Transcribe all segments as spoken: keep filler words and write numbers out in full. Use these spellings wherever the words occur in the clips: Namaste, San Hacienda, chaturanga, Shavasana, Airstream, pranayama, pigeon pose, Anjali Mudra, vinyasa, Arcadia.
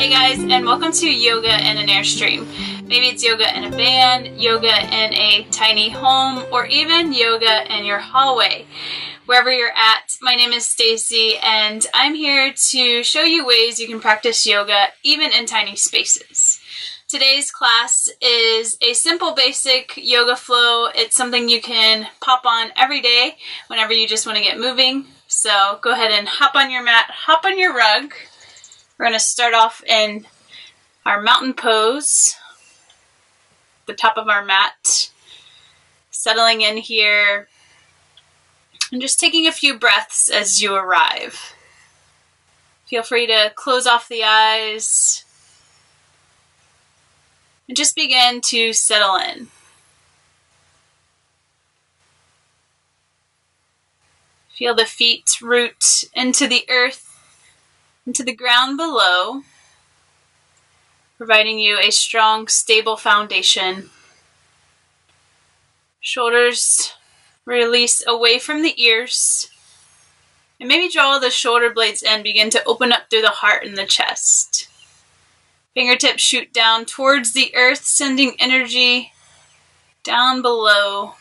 Hey guys, and welcome to Yoga in an Airstream. Maybe it's yoga in a van, yoga in a tiny home, or even yoga in your hallway. Wherever you're at, my name is Stacy, and I'm here to show you ways you can practice yoga even in tiny spaces. Today's class is a simple basic yoga flow. It's something you can pop on every day whenever you just want to get moving. So go ahead and hop on your mat, hop on your rug. We're going to start off in our mountain pose, the top of our mat, settling in here, and just taking a few breaths as you arrive. Feel free to close off the eyes and just begin to settle in. Feel the feet root into the earth, into the ground below, providing you a strong, stable foundation. Shoulders release away from the ears, and maybe draw the shoulder blades in, begin to open up through the heart and the chest. Fingertips shoot down towards the earth, sending energy down below.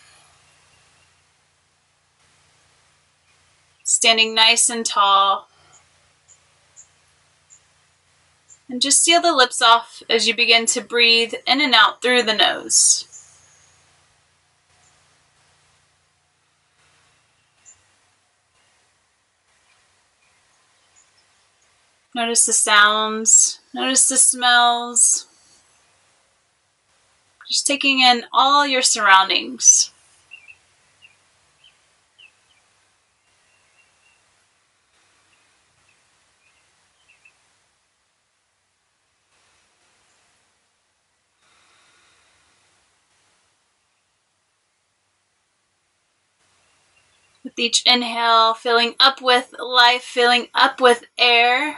Standing nice and tall. And just seal the lips off as you begin to breathe in and out through the nose. Notice the sounds, notice the smells. Just taking in all your surroundings. With each inhale, filling up with life, filling up with air.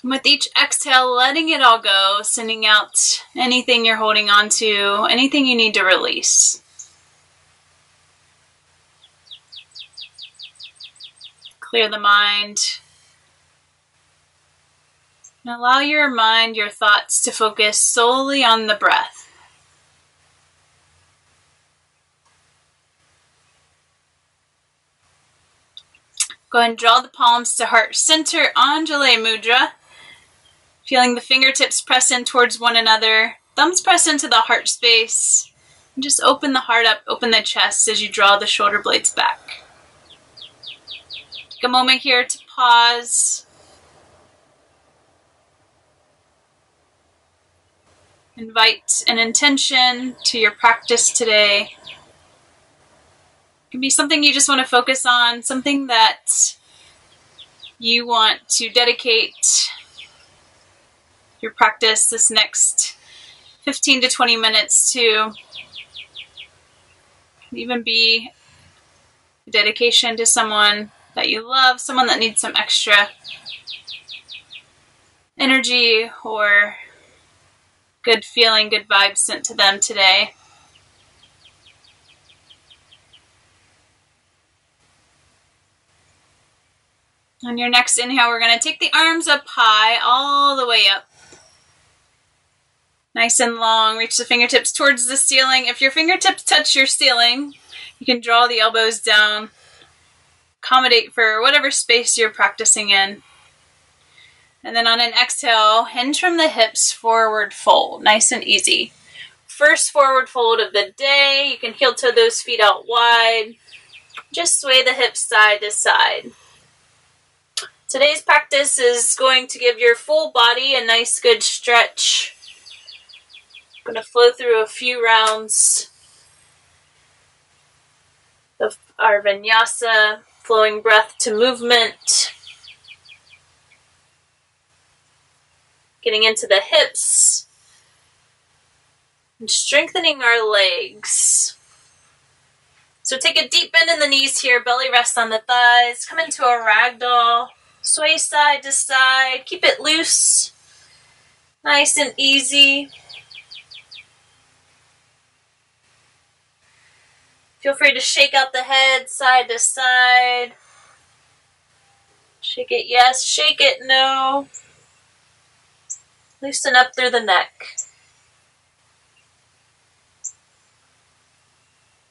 And with each exhale, letting it all go, sending out anything you're holding on to, anything you need to release. Clear the mind. And allow your mind, your thoughts to focus solely on the breath. Go ahead and draw the palms to heart center, Anjali Mudra. Feeling the fingertips press in towards one another. Thumbs press into the heart space. And just open the heart up, open the chest as you draw the shoulder blades back. Take a moment here to pause. Invite an intention to your practice today. It can be something you just want to focus on, something that you want to dedicate your practice this next fifteen to twenty minutes to. It can even be a dedication to someone that you love, someone that needs some extra energy or good feeling, good vibes sent to them today. On your next inhale, we're going to take the arms up high, all the way up. Nice and long. Reach the fingertips towards the ceiling. If your fingertips touch your ceiling, you can draw the elbows down. Accommodate for whatever space you're practicing in. And then on an exhale, hinge from the hips, forward fold. Nice and easy. First forward fold of the day. You can heel toe those feet out wide. Just sway the hips side to side. Today's practice is going to give your full body a nice good stretch. I'm going to flow through a few rounds of our vinyasa, flowing breath to movement. Getting into the hips and strengthening our legs. So take a deep bend in the knees here, belly rests on the thighs, come into a ragdoll. Sway side to side, keep it loose, nice and easy. Feel free to shake out the head side to side. Shake it yes, shake it no. Loosen up through the neck.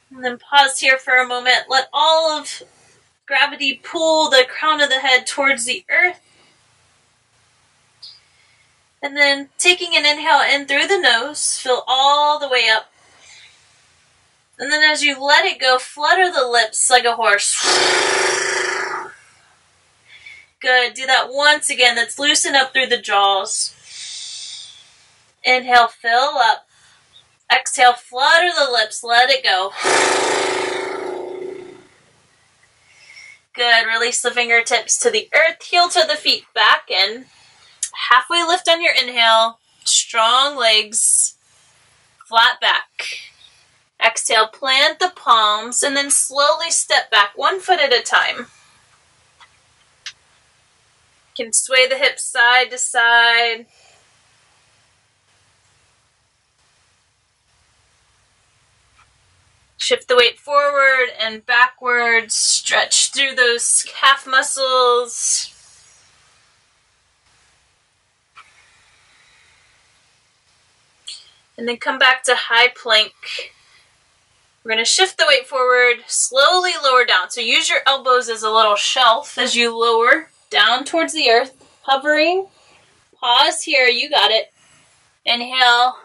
And then pause here for a moment. Let all of gravity pull the crown of the head towards the earth. And then taking an inhale in through the nose, fill all the way up. And then as you let it go, flutter the lips like a horse. Good. Do that once again. Let's loosen up through the jaws. Inhale, fill up. Exhale, flutter the lips. Let it go. Good. Release the fingertips to the earth. Heel to the feet. Back in. Halfway lift on your inhale. Strong legs. Flat back. Exhale, plant the palms, and then slowly step back one foot at a time. You can sway the hips side to side. Shift the weight forward and backwards. Stretch through those calf muscles. And then come back to high plank. We're going to shift the weight forward, slowly lower down. So use your elbows as a little shelf as you lower down towards the earth, hovering. Pause here, you got it. Inhale,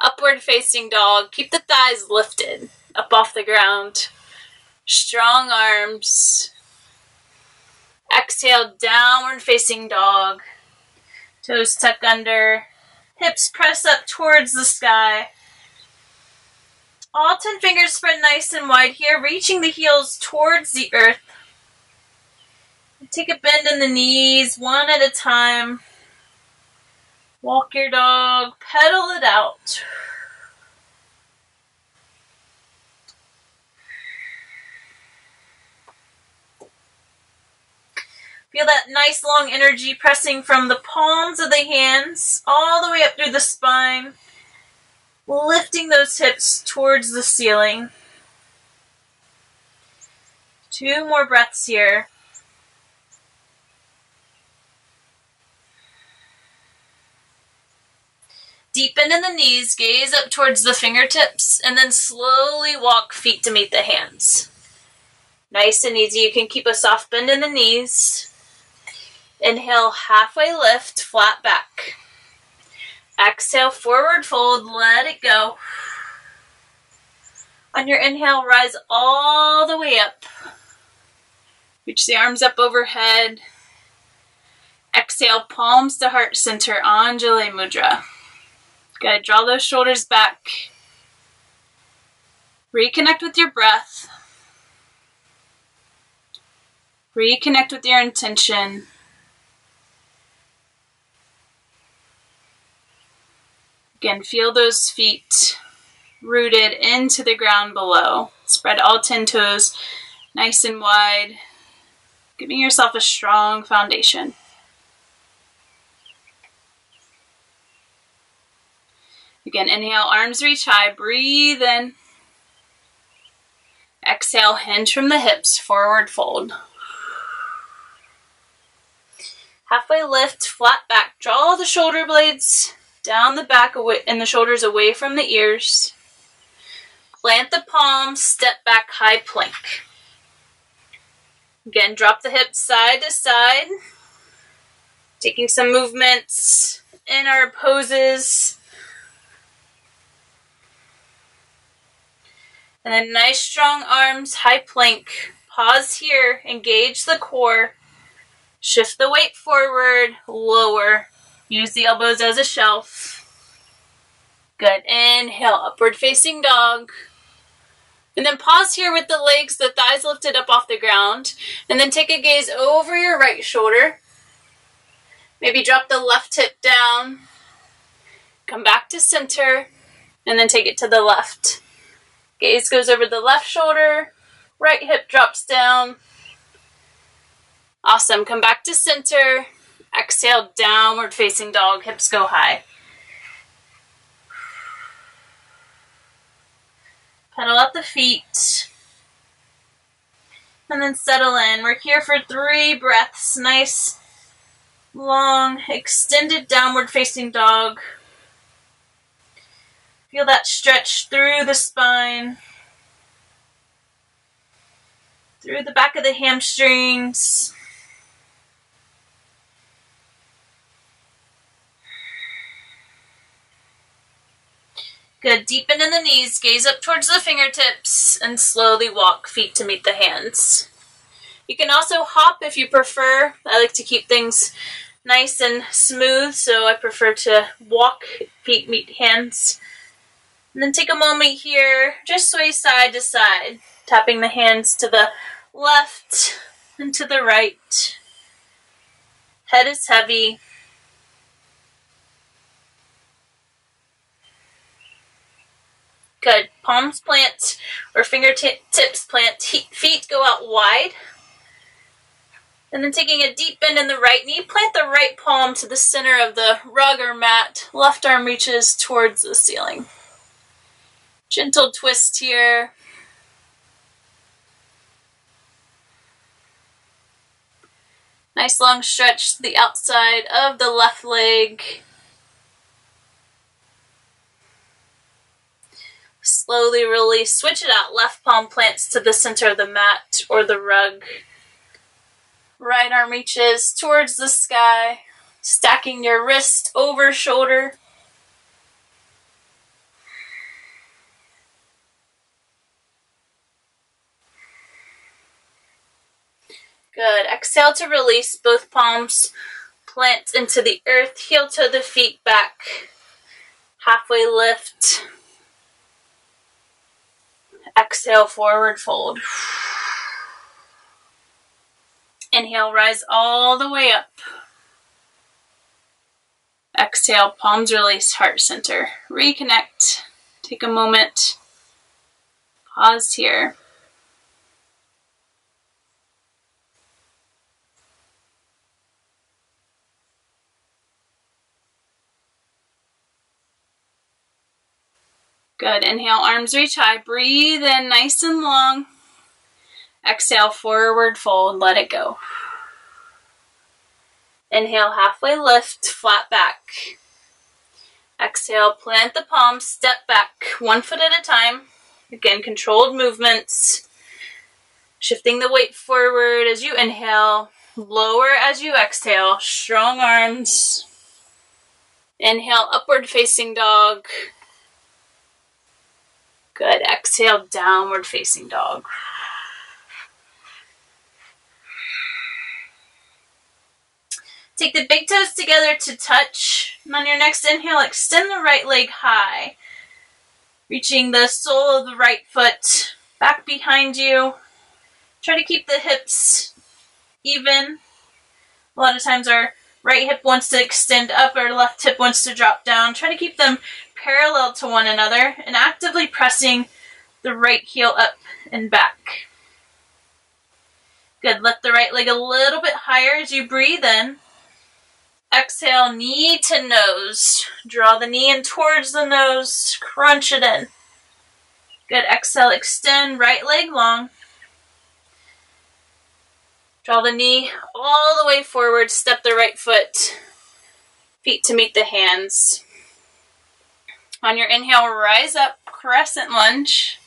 upward facing dog. Keep the thighs lifted up off the ground. Strong arms. Exhale, downward facing dog. Toes tuck under. Hips press up towards the sky. All ten fingers spread nice and wide here, reaching the heels towards the earth. Take a bend in the knees, one at a time. Walk your dog, pedal it out. Feel that nice long energy pressing from the palms of the hands all the way up through the spine. Lifting those hips towards the ceiling. Two more breaths here. Deepen in the knees, gaze up towards the fingertips, and then slowly walk feet to meet the hands. Nice and easy. You can keep a soft bend in the knees. Inhale, halfway lift, flat back. Exhale, forward fold, let it go. On your inhale, rise all the way up. Reach the arms up overhead. Exhale, palms to heart center, Anjali Mudra. Good, draw those shoulders back. Reconnect with your breath. Reconnect with your intention. Again, feel those feet rooted into the ground below. Spread all ten toes nice and wide, giving yourself a strong foundation. Again, inhale, arms reach high, breathe in. Exhale, hinge from the hips, forward fold. Halfway lift, flat back, draw the shoulder blades down the back away, and the shoulders away from the ears. Plant the palms, step back, high plank. Again, drop the hips side to side. Taking some movements in our poses. And then nice strong arms, high plank. Pause here, engage the core. Shift the weight forward, lower. Use the elbows as a shelf. Good. Inhale, upward facing dog. And then pause here with the legs, the thighs lifted up off the ground. And then take a gaze over your right shoulder. Maybe drop the left hip down. Come back to center. And then take it to the left. Gaze goes over the left shoulder. Right hip drops down. Awesome. Come back to center. Exhale, downward facing dog, hips go high. Pedal up the feet. and then settle in. We're here for three breaths. Nice, long, extended downward facing dog. Feel that stretch through the spine, through the back of the hamstrings. Good. Deepen in the knees, gaze up towards the fingertips, and slowly walk feet to meet the hands. You can also hop if you prefer. I like to keep things nice and smooth, so I prefer to walk, feet meet hands. And then take a moment here, just sway side to side, tapping the hands to the left and to the right. Head is heavy. Good. Palms plant or fingertips plant. Feet go out wide. And then taking a deep bend in the right knee, plant the right palm to the center of the rug or mat. Left arm reaches towards the ceiling. Gentle twist here. Nice long stretch to the outside of the left leg. Slowly release, switch it out. Left palm plants to the center of the mat or the rug. Right arm reaches towards the sky, stacking your wrist over shoulder. Good. Exhale to release. Both palms plant into the earth. Heel toe the feet back. Halfway lift. Exhale, forward fold. Inhale, rise all the way up. Exhale, palms release, heart center. Reconnect. Take a moment. Pause here. Good. Inhale, arms reach high. Breathe in nice and long. Exhale, forward fold. Let it go. Inhale, halfway lift, flat back. Exhale, plant the palms, step back one foot at a time. Again, controlled movements. Shifting the weight forward as you inhale. Lower as you exhale. Strong arms. Inhale, upward facing dog. Good. Exhale, downward facing dog. Take the big toes together to touch. And on your next inhale, extend the right leg high, reaching the sole of the right foot back behind you. Try to keep the hips even. A lot of times our right hip wants to extend up, our left hip wants to drop down. Try to keep them parallel to one another and actively pressing the right heel up and back. Good. Lift the right leg a little bit higher as you breathe in. Exhale, knee to nose. Draw the knee in towards the nose. Crunch it in. Good. Exhale, extend right leg long. Draw the knee all the way forward. Step the right foot. Feet to meet the hands. On your inhale, rise up, crescent lunge.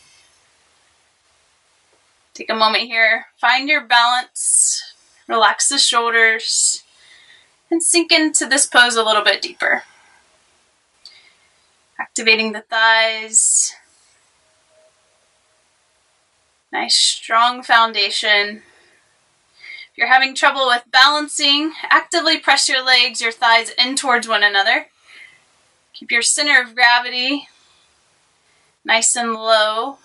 Take a moment here. Find your balance. Relax the shoulders. And sink into this pose a little bit deeper. Activating the thighs. Nice, strong foundation. If you're having trouble with balancing, actively press your legs, your thighs in towards one another. Keep your center of gravity nice and low.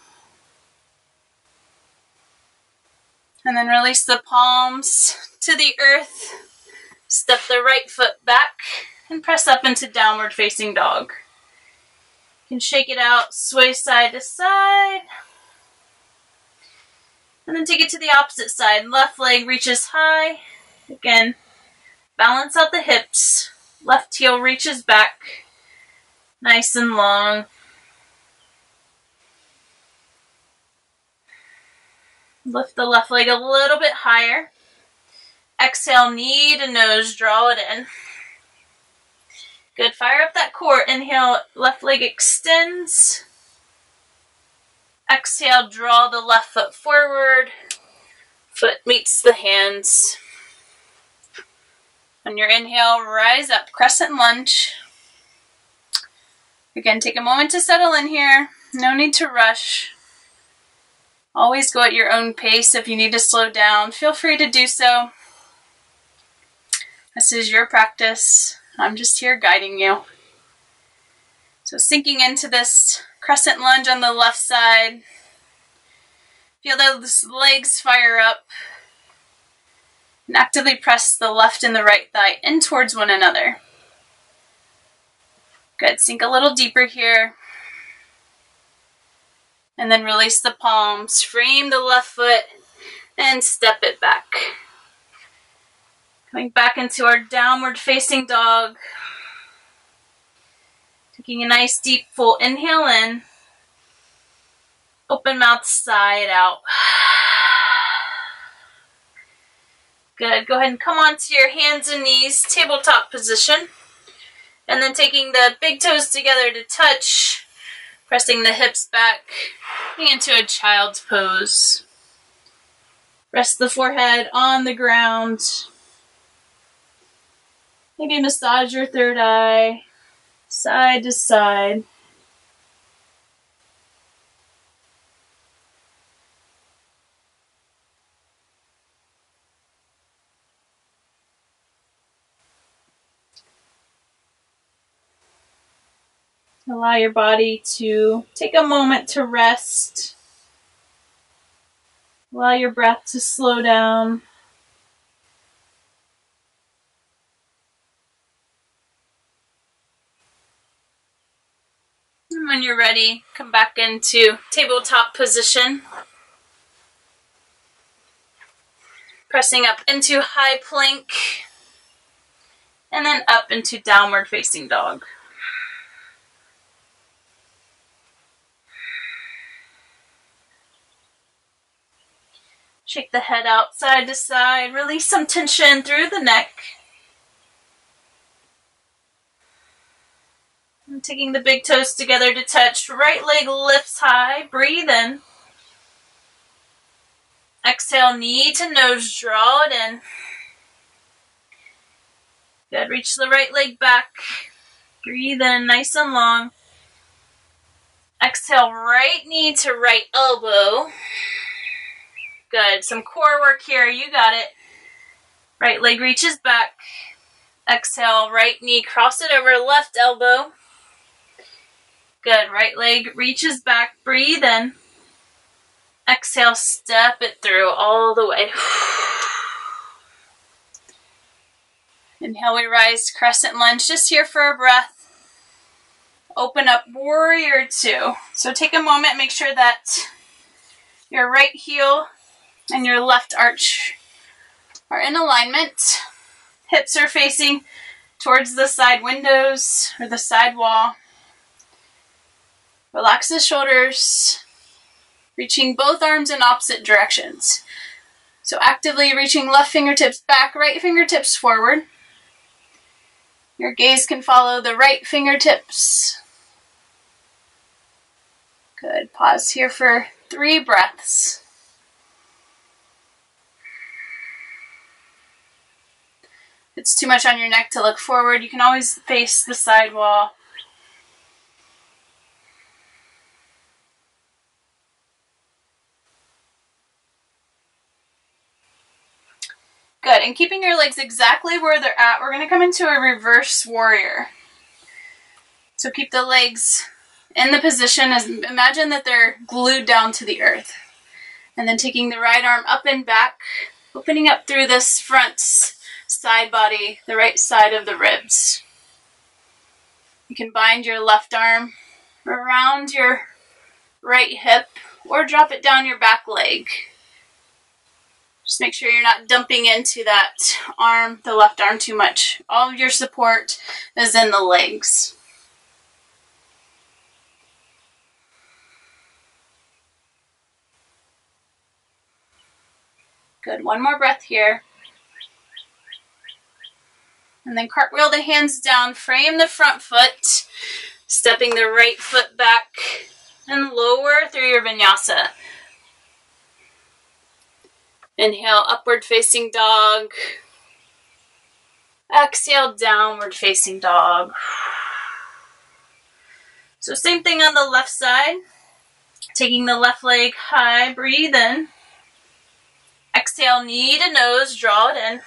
And then release the palms to the earth. Step the right foot back and press up into downward facing dog. You can shake it out, sway side to side. And then take it to the opposite side. Left leg reaches high. Again, balance out the hips. Left heel reaches back. Nice and long. Lift the left leg a little bit higher. Exhale, knee to nose, draw it in. Good, fire up that core. Inhale, left leg extends. Exhale, draw the left foot forward. Foot meets the hands. On your inhale, rise up, crescent lunge. Again, take a moment to settle in here. No need to rush. Always go at your own pace. If you need to slow down, feel free to do so. This is your practice. I'm just here guiding you. So sinking into this crescent lunge on the left side. Feel those legs fire up. And actively press the left and the right thigh in towards one another. Good, sink a little deeper here. And then release the palms, frame the left foot, and step it back. Coming back into our downward facing dog. Taking a nice deep full inhale in. Open mouth, side out. Good, go ahead and come onto your hands and knees, tabletop position. And then taking the big toes together to touch. Pressing the hips back into a child's pose. Rest the forehead on the ground. Maybe massage your third eye, side to side. Allow your body to take a moment to rest. Allow your breath to slow down. And when you're ready, come back into tabletop position. Pressing up into high plank. And then up into downward facing dog. Shake the head out side to side. Release some tension through the neck. I'm taking the big toes together to touch. Right leg lifts high. Breathe in. Exhale, knee to nose. Draw it in. Good. Reach the right leg back. Breathe in nice and long. Exhale, right knee to right elbow. Good. Some core work here. You got it. Right leg reaches back. Exhale, right knee, cross it over left elbow. Good. Right leg reaches back. Breathe in. Exhale, step it through all the way. Inhale, we rise, crescent lunge, just here for a breath. Open up, warrior two. So take a moment, make sure that your right heel and your left arch are in alignment. Hips are facing towards the side windows or the side wall. Relax the shoulders, reaching both arms in opposite directions. So actively reaching left fingertips back, right fingertips forward. Your gaze can follow the right fingertips. Good, pause here for three breaths. If it's too much on your neck to look forward, you can always face the side wall. Good, and keeping your legs exactly where they're at, we're gonna come into a reverse warrior. So keep the legs in the position, as imagine that they're glued down to the earth. And then taking the right arm up and back, opening up through this front side body, the right side of the ribs. You can bind your left arm around your right hip or drop it down your back leg. Just make sure you're not dumping into that arm, the left arm, too much. All of your support is in the legs. Good, one more breath here. And then cartwheel the hands down, frame the front foot, stepping the right foot back and lower through your vinyasa. Inhale, upward facing dog. Exhale, downward facing dog. So same thing on the left side. Taking the left leg high, breathe in. Exhale, knee to nose, draw it in.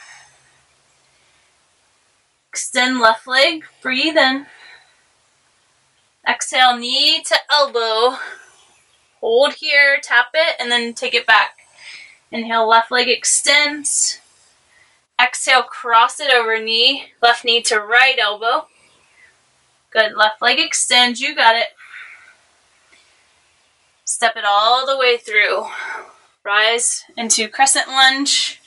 Extend left leg, breathe in. Exhale, knee to elbow. Hold here, tap it, and then take it back. Inhale, left leg extends. Exhale, cross it over knee, left knee to right elbow. Good, left leg extends, you got it. Step it all the way through. Rise into crescent lunge.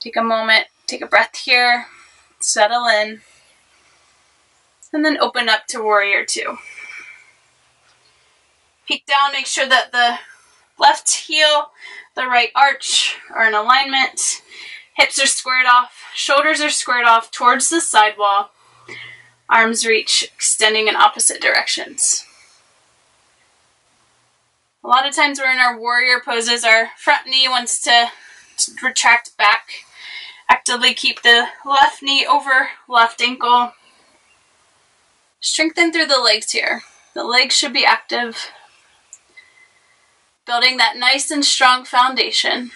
Take a moment, take a breath here, settle in, and then open up to warrior two. Peek down, make sure that the left heel, the right arch are in alignment. Hips are squared off, shoulders are squared off towards the side wall. Arms reach, extending in opposite directions. A lot of times we're in our warrior poses, our front knee wants to retract back. Actively keep the left knee over left ankle. Strengthen through the legs here. The legs should be active. Building that nice and strong foundation.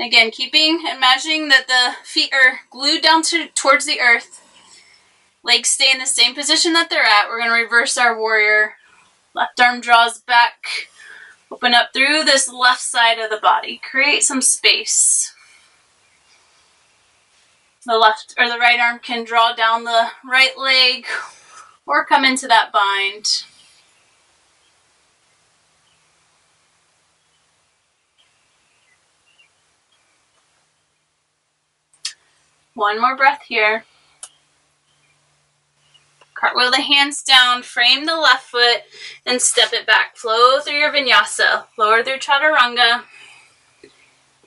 Again, keeping, imagining that the feet are glued down to, towards the earth. Legs stay in the same position that they're at. We're going to reverse our warrior. Left arm draws back. Open up through this left side of the body. Create some space. The left or the right arm can draw down the right leg or come into that bind. One more breath here. Cartwheel the hands down, frame the left foot, and step it back. Flow through your vinyasa. Lower through chaturanga.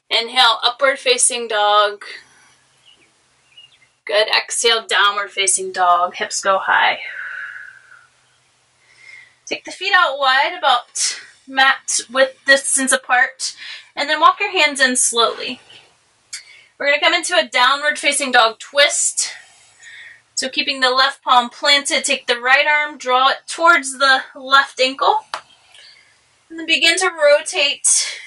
Inhale, upward facing dog. Good. Exhale, downward facing dog. Hips go high. Take the feet out wide, about mat width distance apart, and then walk your hands in slowly. We're going to come into a downward facing dog twist. So keeping the left palm planted, take the right arm, draw it towards the left ankle, and then begin to rotate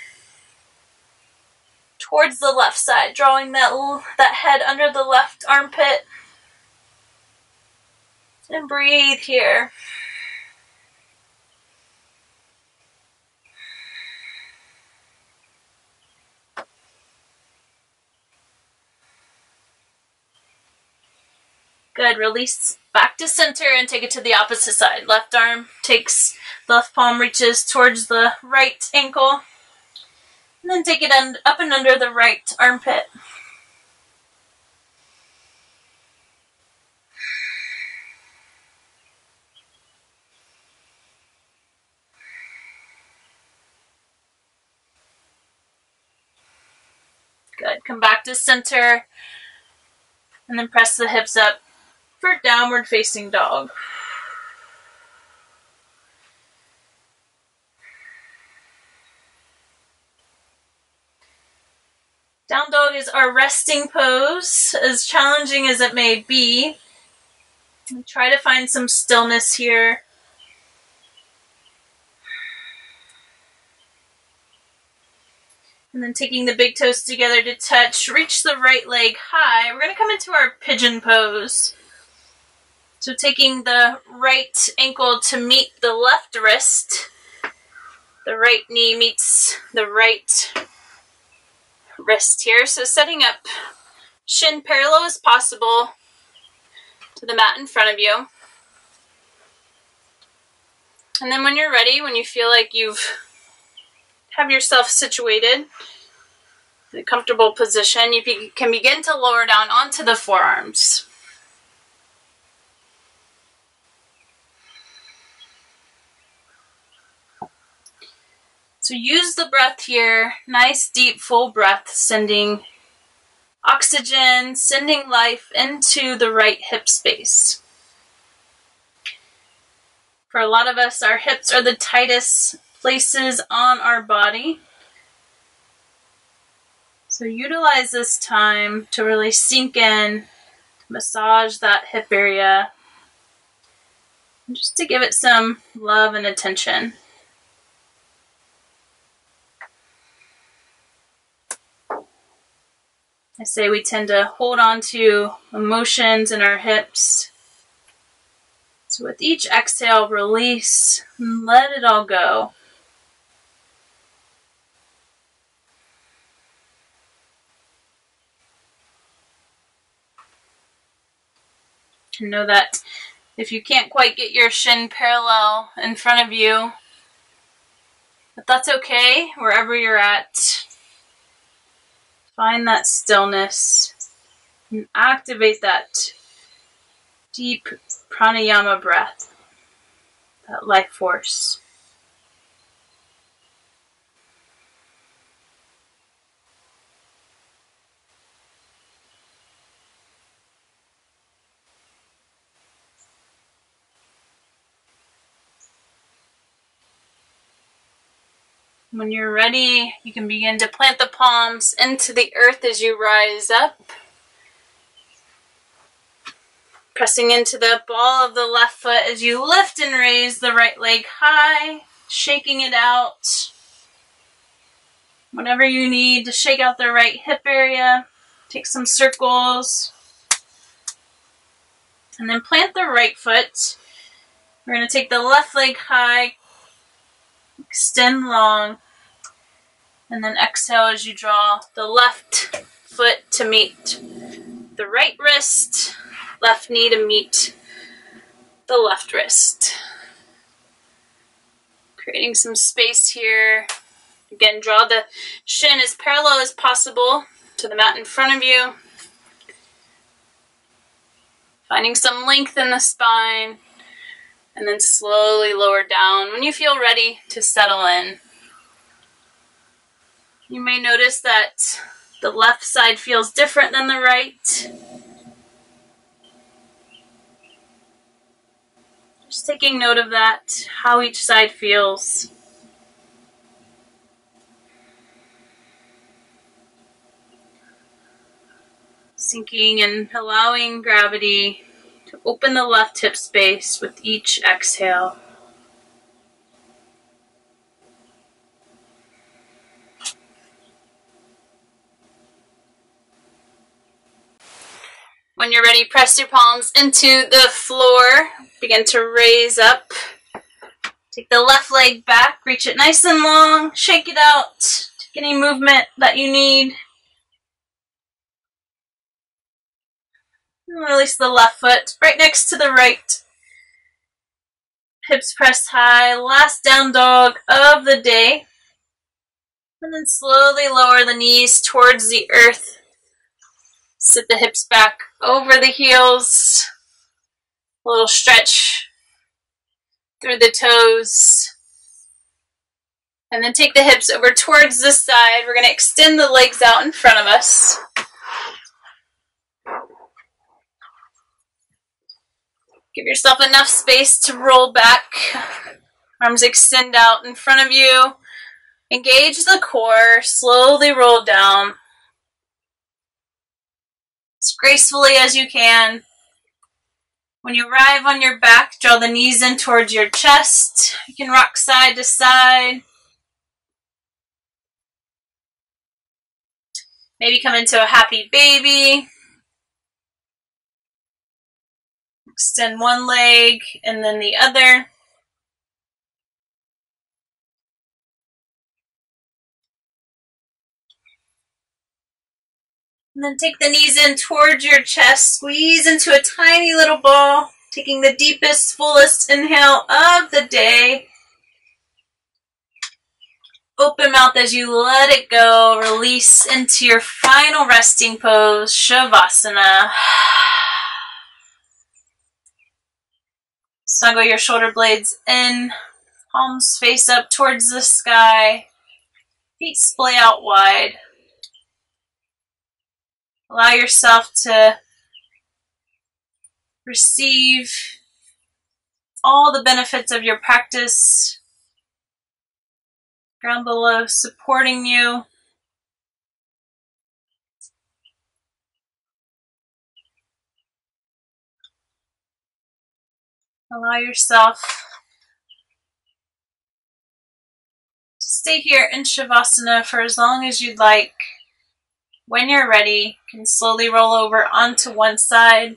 towards the left side, drawing that, that head under the left armpit. And breathe here. Good, release back to center and take it to the opposite side. Left arm takes, left palm reaches towards the right ankle. And then take it up and under the right armpit. Good, come back to center and then press the hips up for downward facing dog. Down dog is our resting pose, as challenging as it may be. And try to find some stillness here. And then taking the big toes together to touch, reach the right leg high. We're going to come into our pigeon pose. So taking the right ankle to meet the left wrist, the right knee meets the right wrist here. So setting up shin parallel as possible to the mat in front of you. And then when you're ready, when you feel like you've have yourself situated in a comfortable position, you can begin to lower down onto the forearms. So use the breath here, nice deep full breath, sending oxygen, sending life into the right hip space. For a lot of us, our hips are the tightest places on our body. So utilize this time to really sink in, to massage that hip area, and just to give it some love and attention. I say we tend to hold on to emotions in our hips. So with each exhale, release and let it all go. And know that if you can't quite get your shin parallel in front of you, but that's okay, wherever you're at. Find that stillness and activate that deep pranayama breath, that life force. When you're ready, you can begin to plant the palms into the earth as you rise up. Pressing into the ball of the left foot as you lift and raise the right leg high, shaking it out. Whenever you need to shake out the right hip area, take some circles. And then plant the right foot. We're going to take the left leg high, extend long, and then exhale as you draw the left foot to meet the right wrist, left knee to meet the left wrist. Creating some space here. Again, draw the shin as parallel as possible to the mat in front of you. Finding some length in the spine. And then slowly lower down when you feel ready to settle in. You may notice that the left side feels different than the right. Just taking note of that, how each side feels. Sinking and allowing gravity to open the left hip space with each exhale. When you're ready, press your palms into the floor. Begin to raise up. Take the left leg back, reach it nice and long, shake it out. Take any movement that you need. Release the left foot right next to the right. Hips pressed high, last down dog of the day. And then slowly lower the knees towards the earth. Sit the hips back over the heels. A little stretch through the toes. And then take the hips over towards this side. We're going to extend the legs out in front of us. Give yourself enough space to roll back. Arms extend out in front of you. Engage the core. Slowly roll down. As gracefully as you can. When you arrive on your back, draw the knees in towards your chest. You can rock side to side. Maybe come into a happy baby. Extend one leg and then the other. And then take the knees in towards your chest. Squeeze into a tiny little ball, taking the deepest, fullest inhale of the day. Open mouth as you let it go. Release into your final resting pose, Shavasana. Snuggle your shoulder blades in, palms face up towards the sky, Feet splay out wide. Allow yourself to receive all the benefits of your practice. Ground below supporting you. Allow yourself to stay here in Shavasana for as long as you'd like. When you're ready, you can slowly roll over onto one side.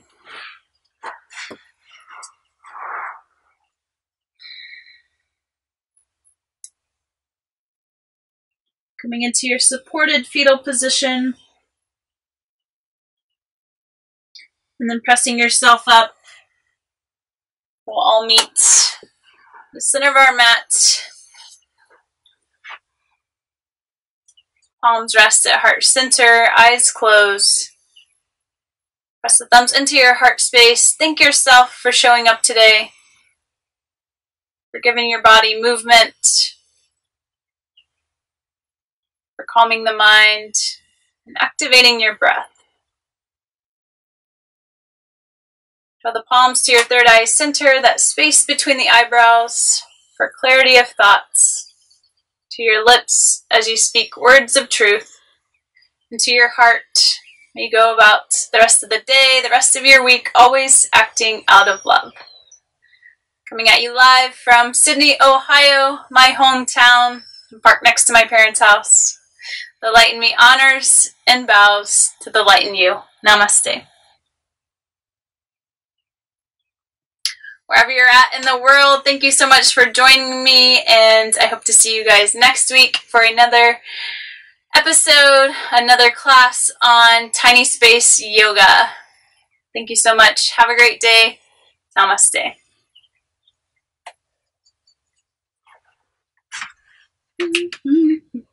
Coming into your supported fetal position. And then pressing yourself up. We'll all meet the center of our mat. Palms rest at heart center, eyes closed. Press the thumbs into your heart space. Thank yourself for showing up today, for giving your body movement, for calming the mind, and activating your breath. Draw the palms to your third eye center, that space between the eyebrows, for clarity of thoughts. To your lips as you speak words of truth. And to your heart, may you go about the rest of the day, the rest of your week, always acting out of love. Coming at you live from Sydney, Ohio, my hometown, parked next to my parents' house. The light in me honors and bows to the light in you. Namaste. Wherever you're at in the world, thank you so much for joining me, and I hope to see you guys next week for another episode, another class on Tiny Space Yoga. Thank you so much. Have a great day. Namaste. Mm-hmm.